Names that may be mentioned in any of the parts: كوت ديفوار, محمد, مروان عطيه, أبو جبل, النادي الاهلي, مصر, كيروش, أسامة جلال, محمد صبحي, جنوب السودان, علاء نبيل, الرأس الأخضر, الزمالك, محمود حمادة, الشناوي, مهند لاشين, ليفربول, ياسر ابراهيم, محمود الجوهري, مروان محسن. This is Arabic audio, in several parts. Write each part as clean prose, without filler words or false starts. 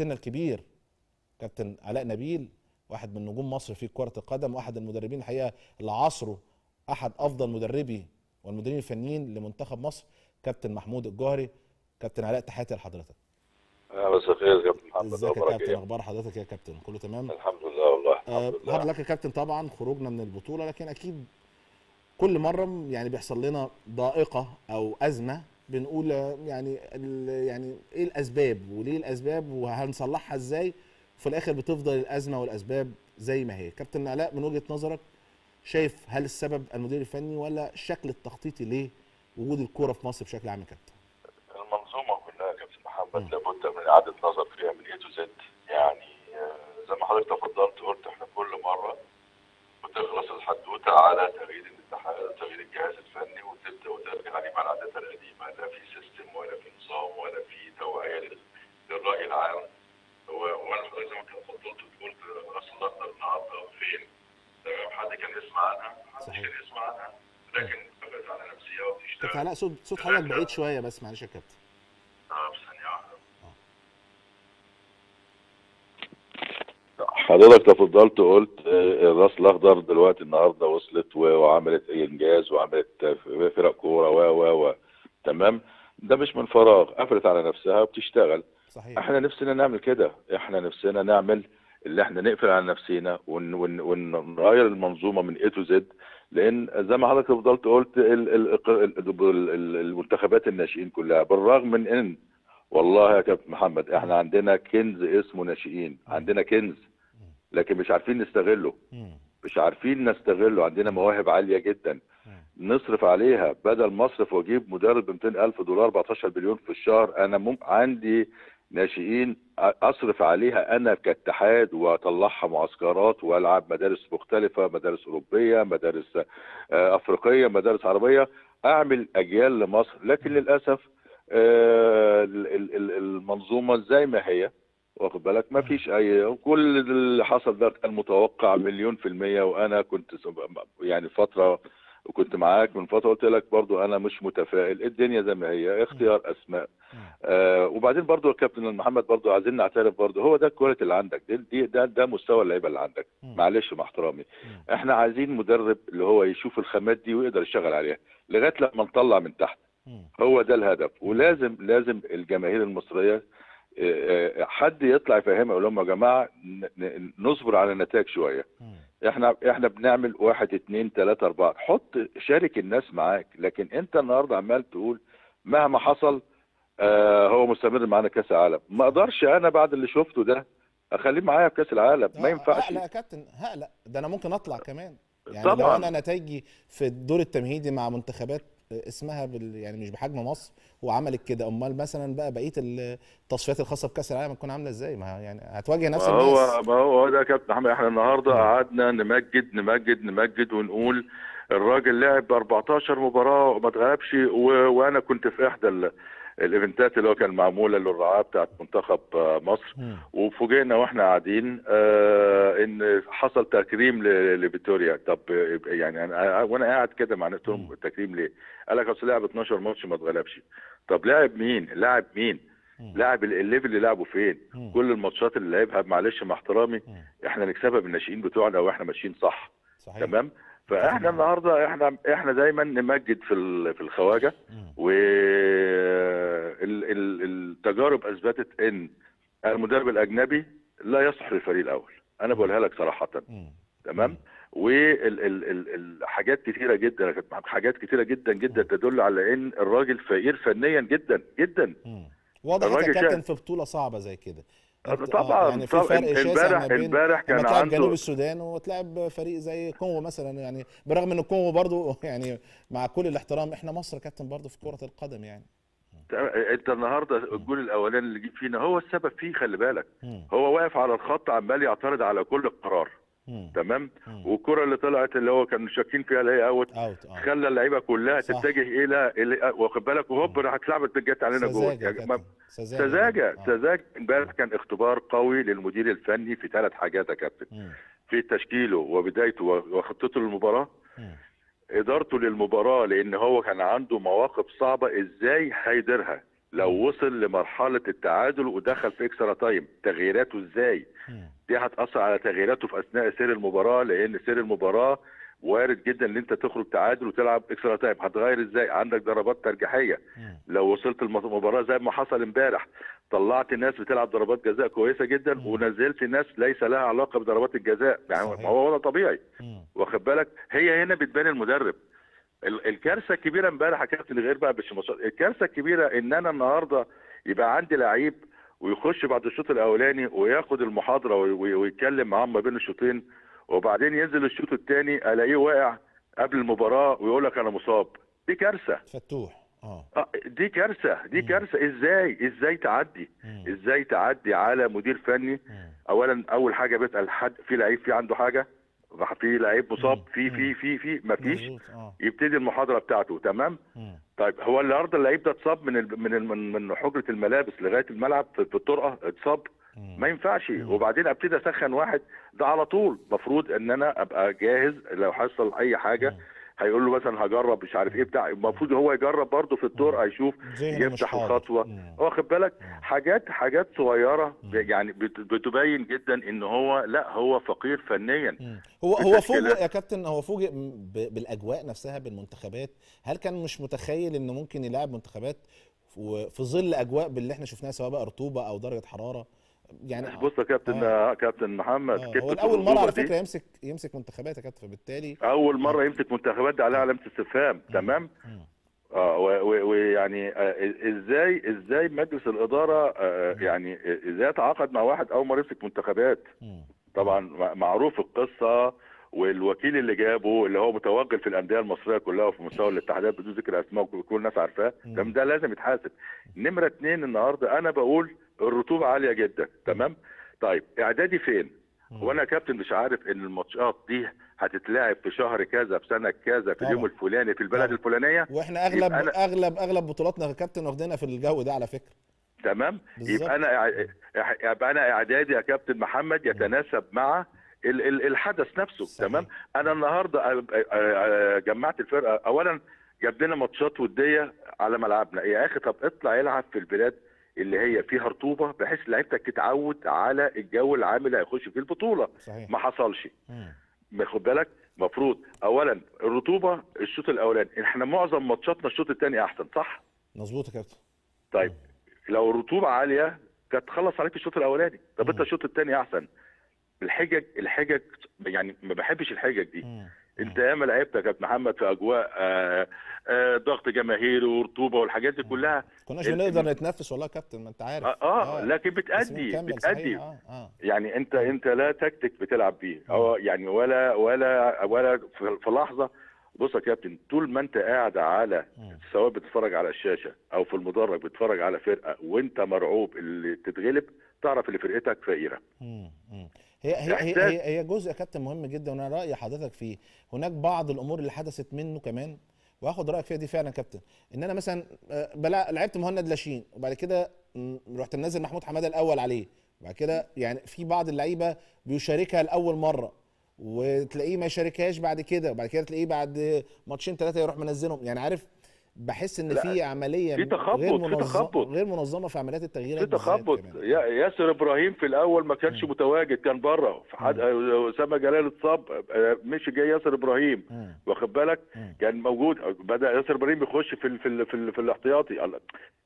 كابتننا الكبير كابتن علاء نبيل، واحد من نجوم مصر في كرة القدم، واحد المدربين الحقيقة اللي عصره احد افضل مدربي والمدربين الفنيين لمنتخب مصر كابتن محمود الجوهري. كابتن علاء، تحياتي لحضرتك. مساء الخير كابتن محمد. ازيك يا كابتن؟ اخبار حضرتك يا كابتن؟ كله تمام الحمد لله. والله الحمد لله. لك يا كابتن، طبعا خروجنا من البطولة، لكن اكيد كل مرة يعني بيحصل لنا ضائقة او ازمة بنقول يعني ايه الاسباب وليه الاسباب وهنصلحها ازاي، وفي الاخر بتفضل الازمه والاسباب زي ما هي. كابتن علاء، من وجهه نظرك شايف هل السبب المدير الفني ولا الشكل التخطيطي لوجود الكوره في مصر بشكل عام يا كابتن؟ المنظومه كلها يا كابتن محمد لابد من اعاده نظر فيها من اي تو زد. يعني زي ما حضرتك تفضلت وقلت احنا كل مره بتخلص الحدوته على تغيير الجهاز الفني وتبدا وترجع عليه مع العادات القديمه، لا في سيستم ولا في نظام ولا في توعيه للراي العام. وانا حضرتك زي ما كنت فضلت وتقول الراس الاخضر النهارده فين؟ تمام، حد كان يسمع عنها؟ محدش كان يسمع عنها، لكن اتفقت على نفسيها وبتشتغل. علاء، صوت حضرتك بعيد شويه بس، معلش يا كابتن. ثانيه واحده. حضرتك تفضلت وقلت الراس الاخضر دلوقتي النهارده وصلت وعملت انجاز وعملت فرق كوره و تمام. ده مش من فراغ، قفلت على نفسها وبتشتغل. صحيح. احنا نفسنا نعمل كده، احنا نفسنا نعمل اللي احنا نقفل على نفسينا ونغير المنظومه من اي تو زد، لان زي ما حضرتك فضلت قلت المنتخبات الناشئين كلها، بالرغم من ان والله يا كابتن محمد احنا عندنا كنز اسمه ناشئين، عندنا كنز لكن مش عارفين نستغله، عندنا مواهب عاليه جدا نصرف عليها. بدل ما اصرف واجيب مدرب ب $200,000 $14 مليون في الشهر، انا عندي ناشئين اصرف عليها انا كاتحاد واطلعها معسكرات والعب مدارس مختلفه، مدارس اوروبيه، مدارس افريقيه، مدارس عربيه، اعمل اجيال لمصر. لكن للاسف المنظومه زي ما هي، واخد بالك، ما فيش اي، كل اللي حصل ده كان متوقع 100%. وانا كنت يعني فتره وكنت معاك من فتره قلت لك برضو انا مش متفائل، الدنيا زي ما هي، اختيار اسماء. وبعدين برضو يا كابتن محمد برضو عايزين نعترف برضو، هو ده الكواليتي اللي عندك، ده مستوى اللعيبه اللي عندك، معلش مع احترامي. احنا عايزين مدرب اللي هو يشوف الخامات دي ويقدر يشتغل عليها لغايه لما نطلع من تحت. هو ده الهدف، ولازم الجماهير المصريه حد يطلع يفهمها يقول لهم يا جماعه نصبر على النتائج شويه. احنا بنعمل 1 2 3 4، حط شارك الناس معاك، لكن انت النهارده عمال تقول مهما حصل هو مستمر معانا كاس العالم، ما اقدرش انا بعد اللي شفته ده اخليه معايا في كاس العالم، ما ينفعش. هقلق يا كابتن، هقلق، ده انا ممكن اطلع كمان يعني طبعا. لو انا نتائجي في الدور التمهيدي مع منتخبات اسمها يعني مش بحجم مصر وعملت كده، امال مثلا بقى بقيه التصفيات الخاصه بكاس العالم هتكون عامله ازاي؟ ما يعني هتواجه نفس الناس. ما هو ده يا كابتن احمد، احنا النهارده قعدنا نمجد ونقول الراجل لعب 14 مباراه وما اتغلبش، وانا كنت في احدى الايفنتات اللي هو كان معموله للرعاه بتاعت منتخب مصر، وفوجئنا واحنا قاعدين ان حصل تكريم لفيتوريا. طب يعني انا وانا قاعد كده مع نفسهم التكريم ليه؟ قال لك اصل لعب 12 ماتش ما اتغلبش. طب لاعب مين؟ لاعب الليفل اللي لعبه فين؟ كل الماتشات اللي لعبها معلش مع احترامي احنا نكسبها بالناشئين بتوعنا واحنا ماشيين صح. صحيح. تمام؟ فاحنا النهارده احنا دايما نمجد في الخواجه، والتجارب اثبتت ان المدرب الاجنبي لا يصلح للفريق الاول، انا بقولها لك صراحه. تمام. والحاجات كثيره جدا، تدل على ان الراجل فقير فنيا جدا جدا. واضح يا كابتن في بطوله صعبه زي كده. طبعا يعني في فرق شاسع امبارح كان عنده جنوب السودان وتلعب فريق زي الكونغو مثلا، يعني برغم ان الكونغو برضو يعني مع كل الاحترام احنا مصر كابتن برضو في كرة القدم يعني. انت النهارده الجول الاولاني اللي جه فينا هو السبب فيه، خلي بالك هو واقف على الخط عمال يعترض على كل قرار. تمام. والكره اللي طلعت اللي هو كانوا شاكين فيها اللي هي اوت خلى اللعيبه كلها صح. تتجه الى واخد بالك، وهوب راحت اتلعبت جت علينا جول. سذاجه امبارح كان اختبار قوي للمدير الفني في 3 حاجات يا كابتن، في تشكيله وبدايته وخطته للمباراه، ادارته للمباراه، لان هو كان عنده مواقف صعبه ازاي هيديرها، لو وصل لمرحله التعادل ودخل في اكسترا تايم، تغييراته ازاي؟ دي هتاثر على تغييراته في اثناء سير المباراه، لان سير المباراه وارد جدا ان انت تخرج تعادل وتلعب اكسترا تايم، هتغير ازاي؟ عندك ضربات ترجيحيه، لو وصلت المباراه زي ما حصل امبارح طلعت الناس بتلعب ضربات جزاء كويسه جدا ونزلت الناس ليس لها علاقه بضربات الجزاء، يعني صحيح. هو وضع طبيعي، واخد بالك؟ هي هنا بتبان المدرب. الكارثه الكبيره امبارح يا كابتن، غير بقى بالشماسات، الكارثه الكبيره ان انا النهارده يبقى عندي لعيب ويخش بعد الشوط الاولاني وياخد المحاضره ويتكلم معاهم ما بين الشوطين، وبعدين ينزل الشوط الثاني الاقيه واقع قبل المباراه ويقول لك انا مصاب. دي كارثه فتوح. دي كارثه، دي كارثه. ازاي تعدي؟ ازاي تعدي على مدير فني؟ اولا اول حاجه بيسال حد في لعيب في عنده حاجه، في لعيب مصاب، في في في في مفيش، يبتدي المحاضره بتاعته، تمام. طيب هو النهارده اللعيب ده اتصاب من حجره الملابس لغايه الملعب في الطرقه، اتصاب، ما ينفعش. وبعدين ابتدي اسخن واحد ده على طول، المفروض ان انا ابقى جاهز لو حصل اي حاجه. هيقول له مثلا هجرب مش عارف ايه بتاع، المفروض هو يجرب برضه في الطرقه، يشوف يفتح الخطوه، واخد بالك؟ حاجات صغيره يعني بتبين جدا ان هو لا هو فقير فنيا. هو فوجئ يا كابتن، هو فوجئ بالاجواء نفسها بالمنتخبات، هل كان مش متخيل انه ممكن يلعب منتخبات في ظل اجواء باللي احنا شفناها سواء بقى رطوبه او درجه حراره؟ يعني بص يا كابتن، كابتن محمد، هو اول مره على فكره يمسك منتخبات يا كابتن، فبالتالي اول مره يمسك منتخبات ده عليها علامه استفهام، تمام. ويعني ازاي مجلس الاداره يعني ازاي يتعاقد مع واحد اول مره يمسك منتخبات؟ طبعا معروف القصه، والوكيل اللي جابه اللي هو متوغل في الانديه المصريه كلها وفي مستوى الاتحادات بدون ذكر اسماء، وكل الناس عارفاه، ده لازم يتحاسب. نمره 2 النهارده انا بقول الرطوبه عاليه جدا، تمام. طيب اعدادي فين؟ وانا كابتن مش عارف ان الماتشات دي هتتلعب في شهر كذا في سنه كذا في اليوم الفلاني في البلد الفلانيه، واحنا اغلب بطولاتنا يا كابتن واخدينها في الجو ده على فكره، تمام. يبقى انا اعدادي يا كابتن محمد يتناسب مع الحدث نفسه، صحيح. تمام. انا النهارده جمعت الفرقه، اولا جاب لنا ماتشات وديه على ملعبنا، يا اخي طب اطلع يلعب في البلاد اللي هي فيها رطوبه بحيث لعيبتك تتعود على الجو العام اللي هيخش فيه البطوله، صحيح. ما حصلش، خد بالك. المفروض اولا الرطوبه الشوط الاولاني، احنا معظم ماتشاتنا الشوط الثاني احسن، صح؟ مظبوط يا كابتن. طيب لو الرطوبه عاليه كانت تخلص عليك الشوط الاولاني، طب انت الشوط الثاني احسن. الحجج يعني ما بحبش الحجج دي. انت ياما لعبت يا كابتن محمد في اجواء ضغط جماهيري ورطوبه والحاجات دي كلها، كناش بنقدر نتنفس والله يا كابتن، ما انت عارف. لكن بتأدي يعني انت لا تكتيك بتلعب بيه، يعني ولا في لحظه. بص يا كابتن، طول ما انت قاعد على سواء بتتفرج على الشاشه او في المدرج بتتفرج على فرقه وانت مرعوب اللي تتغلب، تعرف اللي فرقتك فقيره. هي جزء يا كابتن مهم جدا، وانا راي حضرتك فيه. هناك بعض الامور اللي حدثت منه كمان واخد رايك فيها دي فعلا كابتن، ان انا مثلا لعبت مهند لاشين وبعد كده رحت منزل محمود حمادة الاول عليه، وبعد كده يعني في بعض اللعيبه بيشاركها لاول مره وتلاقيه ما يشاركهاش بعد كده، وبعد كده تلاقيه بعد ماتشين 3 يروح منزلهم، يعني عارف، بحس ان في عمليه غير منظمه في عمليات التغيير. في تخبط. ياسر ابراهيم في الاول ما كانش متواجد، كان بره، اسامه جلال اتصاب، مش جاي ياسر ابراهيم، واخد بالك؟ كان موجود، بدا ياسر ابراهيم يخش في الاحتياطي.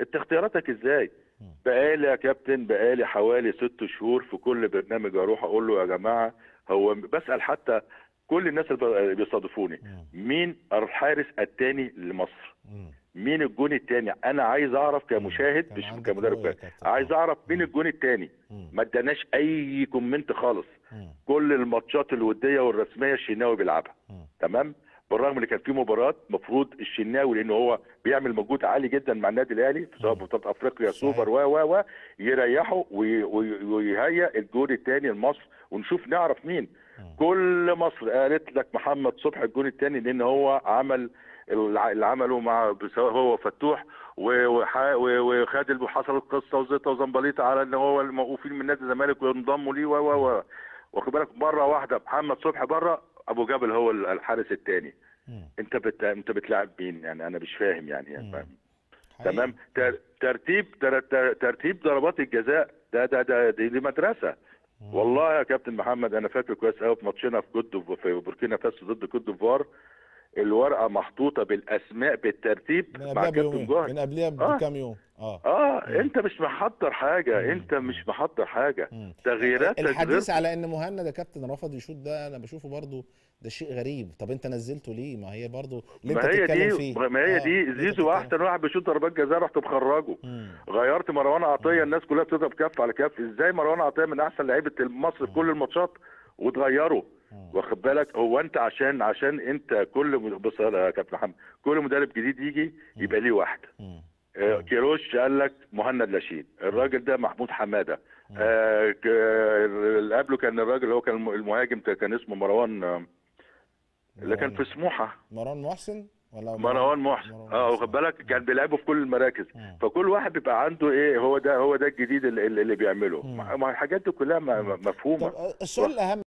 انت اختياراتك ازاي؟ بقالي يا كابتن حوالي 6 شهور في كل برنامج اروح اقول له يا جماعه، هو بسال حتى كل الناس اللي بيستضيفوني، مين الحارس الثاني لمصر؟ مين الجون الثاني؟ انا عايز اعرف كمشاهد مش كمدرب، عايز اعرف مين الجون الثاني. ما اداناش اي كومنت خالص. كل الماتشات الوديه والرسميه الشناوي بيلعبها، تمام؟ بالرغم ان كان في مباراه مفروض الشناوي، لان هو بيعمل مجهود عالي جدا مع النادي الاهلي سواء بطولات افريقيا سوبر و يريحه ويهيئ الجون الثاني لمصر، ونشوف نعرف مين. كل مصر قالت لك محمد صبحي الجون الثاني، لان هو عمل اللي عمله مع سواء هو فتوح وخد، حصلت قصه وزيطه وزنبليطه على ان هو الموقوفين من نادي الزمالك وينضموا ليه واخد بالك؟ مره واحده محمد صبحي بره، ابو جبل هو الحارس الثاني. انت بتلعب مين يعني؟ انا مش فاهم يعني تمام. ترتيب ضربات الجزاء دي مدرسه. والله يا كابتن محمد انا فاكر كويس قوي في ماتشنا في بوركينا فاسو ضد كوت ديفوار، الورقه محطوطه بالاسماء بالترتيب مع كابتن جوهري من قبلها بكام يوم. انت مش محضر حاجه. تغييرات الحديث على ان مهند يا كابتن رفض يشوط، ده انا بشوفه برضو ده شيء غريب. طب انت نزلته ليه؟ ما هي برضو اللي انت بتتكلم فيه، ما هي دي زيزو احسن واحد بيشوط ضربات جزاء، رحت مخرجه. غيرت مروان عطيه، الناس كلها بتضرب كف على كف، ازاي مروان عطيه من احسن لعيبه مصر في كل الماتشات وتغيره؟ واخد بالك؟ هو انت عشان انت كل بص يا كابتن محمد، كل مدرب جديد يجي يبقى ليه واحده. كيروش قال لك مهند لاشين، الراجل ده محمود حمادة، اللي قبله كان الراجل اللي هو كان المهاجم كان اسمه مروان، اللي كان في سموحه، مروان محسن ولا مروان محسن واخد بالك؟ كان بيلعبوا في كل المراكز. فكل واحد بيبقى عنده ايه، هو ده الجديد اللي بيعمله. الحاجات دي كلها مفهومه. طب السؤال الاهم